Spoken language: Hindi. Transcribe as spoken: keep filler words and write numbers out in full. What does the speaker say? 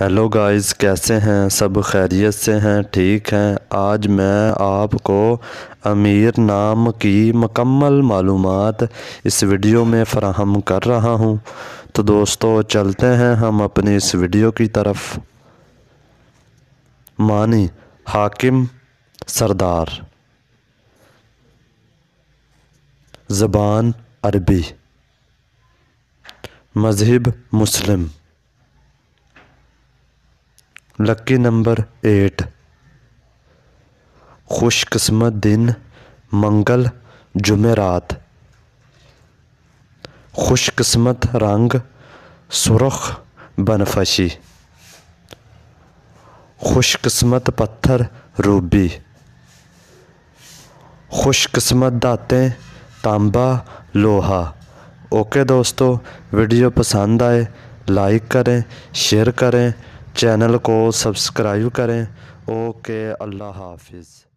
हेलो गाइस, कैसे हैं सब? खैरियत से हैं, ठीक हैं। आज मैं आपको अमीर नाम की मुकम्मल मालूमात इस वीडियो में फ़राहम कर रहा हूं। तो दोस्तों, चलते हैं हम अपनी इस वीडियो की तरफ। मानी हाकिम सरदार, ज़बान अरबी, मज़हब मुस्लिम, लकी नंबर एट, खुशकिस्मत दिन मंगल जुमेरात, खुशकिस्मत रंग सुरख बनफशी, खुशकिस्मत पत्थर रूबी, खुशकिस्मत दातें तांबा लोहा। ओके दोस्तों, वीडियो पसंद आए लाइक करें, शेयर करें, चैनल को सब्सक्राइब करें। ओके, अल्लाह हाफिज़।